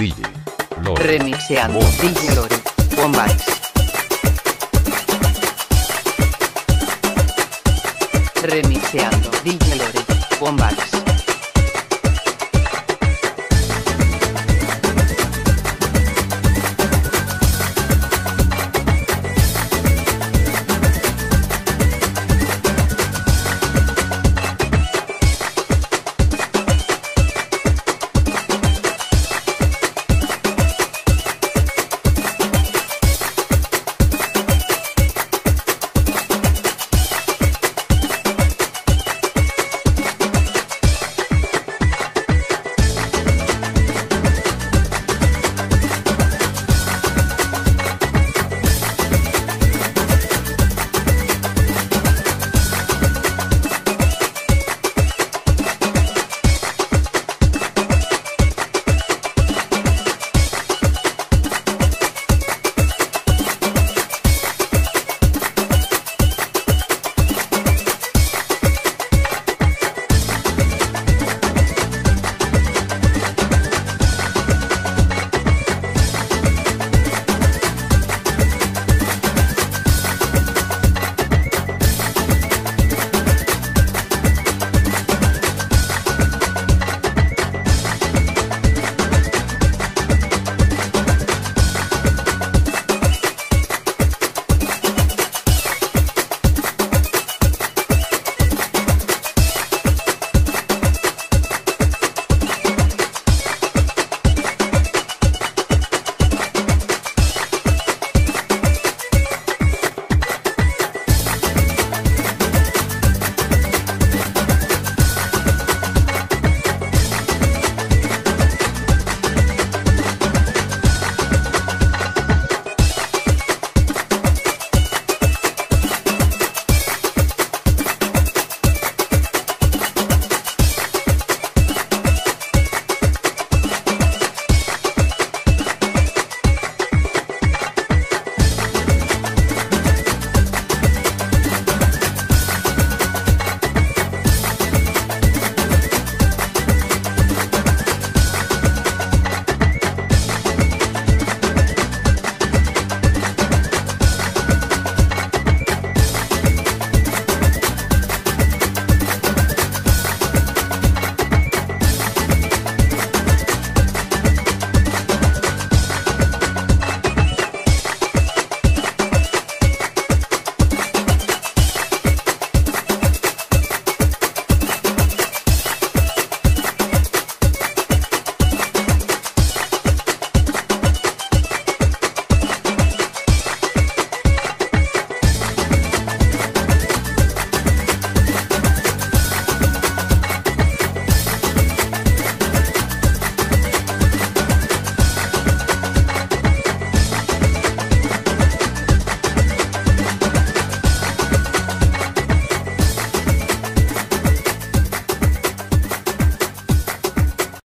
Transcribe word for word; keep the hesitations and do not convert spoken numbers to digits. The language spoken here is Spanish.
D J Lore. Remixeando D J Lore Bombas. Remixeando D J Lore Bombas.